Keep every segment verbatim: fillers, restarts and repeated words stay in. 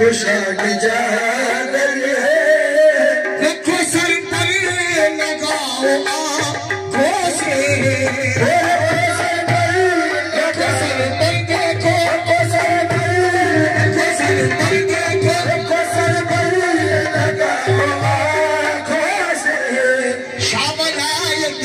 Kushal ki jaan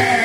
يا